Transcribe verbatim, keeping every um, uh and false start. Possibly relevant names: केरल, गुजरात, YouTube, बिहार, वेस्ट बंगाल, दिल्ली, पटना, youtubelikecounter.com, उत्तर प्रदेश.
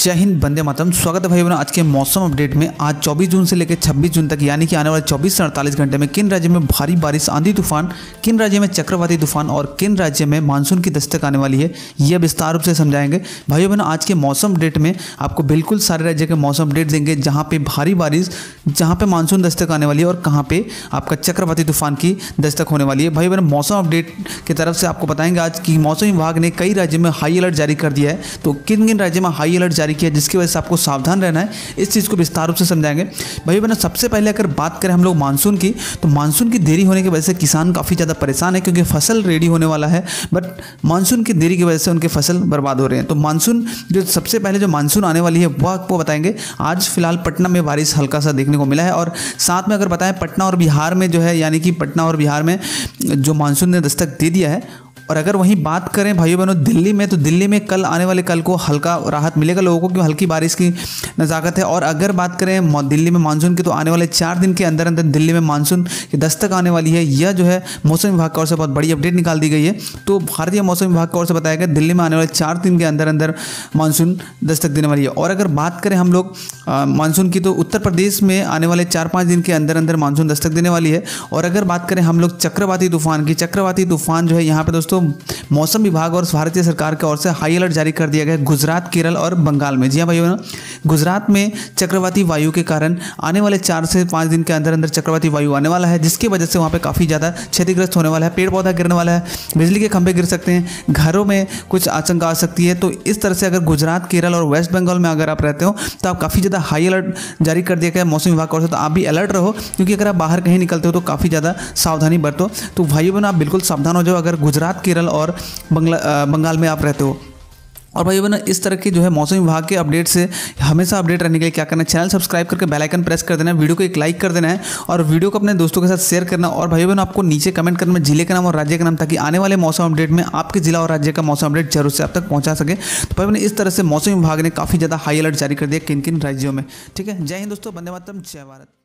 जय हिंद, वंदे मातरम। स्वागत है भाई बहनों आज के मौसम अपडेट में। आज चौबीस जून से लेकर छब्बीस जून तक यानी कि आने वाले चौबीस से अड़तालीस घंटे में किन राज्य में भारी बारिश, आंधी तूफान, किन राज्य में चक्रवाती तूफान और किन राज्य में मानसून की दस्तक आने वाली है, यह विस्तार रूप से समझाएंगे। भाई बहनों आज के मौसम अपडेट में आपको बिल्कुल सारे राज्य के मौसम अपडेट देंगे, जहाँ पर भारी बारिश, जहाँ पर मानसून दस्तक आने वाली है और कहाँ पर आपका चक्रवाती तूफान की दस्तक होने वाली है। भाई बहनों मौसम अपडेट की तरफ से आपको बताएंगे आज कि मौसम विभाग ने कई राज्य में हाई अलर्ट जारी कर दिया है, तो किन किन राज्य में हाई अलर्ट जारी किया जिसकी वजह से आपको सावधान रहना है, इस चीज को विस्तार रूप से समझाएंगे। भाई बहनों सबसे पहले अगर बात करें हम लोग मानसून की, तो मानसून की देरी होने की वजह से किसान काफ़ी ज़्यादा परेशान है क्योंकि फसल रेडी होने वाला है, बट मानसून की देरी की वजह से उनके फसल बर्बाद हो रहे हैं। तो मानसून जो सबसे पहले जो मानसून आने वाली है वह आपको बताएंगे। आज फिलहाल पटना में बारिश हल्का सा देखने को मिला है और साथ में अगर बताएं पटना और बिहार में जो है यानी कि पटना और बिहार में जो मानसून ने दस्तक दे दिया है। और अगर वहीं बात करें भाइयों बहनों दिल्ली में, तो दिल्ली में कल आने वाले कल को हल्का राहत मिलेगा लोगों को क्योंकि हल्की बारिश की नज़ाकत है। और अगर बात करें दिल्ली में मानसून की, तो आने वाले चार दिन के अंदर अंदर दिल्ली में मानसून की दस्तक आने वाली है। यह जो है मौसम विभाग की ओर से बहुत बड़ी अपडेट निकाल दी गई है। तो भारतीय मौसम विभाग की ओर से बताया गया दिल्ली में आने वाले चार दिन के अंदर अंदर मानसून दस्तक देने वाली है। और अगर बात करें हम लोग मानसून की, तो उत्तर प्रदेश में आने वाले चार पाँच दिन के अंदर अंदर मानसून दस्तक देने वाली है। और अगर बात करें हम लोग चक्रवाती तूफान की, चक्रवाती तूफान जो है यहाँ पर दोस्तों मौसम विभाग और भारतीय सरकार की ओर से हाई अलर्ट जारी कर दिया गया है गुजरात, केरल और बंगाल में। जी हाँ भाइयों, गुजरात में चक्रवाती वायु के कारण आने वाले चार से पाँच दिन के अंदर अंदर चक्रवाती वायु आने वाला है, जिसकी वजह से वहाँ पे काफ़ी ज़्यादा क्षतिग्रस्त होने वाला है, पेड़ पौधा गिरने वाला है, बिजली के खंभे गिर सकते हैं, घरों में कुछ आशंका आ सकती है। तो इस तरह से अगर गुजरात, केरल और वेस्ट बंगाल में अगर आप रहते हो तो आप काफ़ी ज़्यादा हाई अलर्ट जारी कर दिया गया मौसम विभाग की ओर से, तो आप भी अलर्ट रहो क्योंकि अगर आप बाहर कहीं निकलते हो तो काफ़ी ज़्यादा सावधानी बरतो। तो भाइयों बहनों आप बिल्कुल सावधान हो जाओ अगर गुजरात, केरल और बंगाल में आप रहते हो। और भाई बहनों इस तरह की जो है मौसम विभाग के अपडेट से हमेशा अपडेट रहने के लिए क्या करना है, चैनल सब्सक्राइब करके बेल आइकन प्रेस कर देना है, वीडियो को एक लाइक कर देना है और वीडियो को अपने दोस्तों के साथ शेयर करना। और भाई बहनों आपको नीचे कमेंट करना है जिले का नाम और राज्य का नाम, ताकि आने वाले मौसम अपडेट में आपके जिला और राज्य का मौसम अपडेट जरूर से आप तक पहुँचा सके। तो भाई बहनों इस तरह से मौसम विभाग ने काफ़ी ज़्यादा हाई अलर्ट जारी कर दिया किन किन राज्यों में। ठीक है, जय हिंद दोस्तों, वंदे मातरम, जय भारत।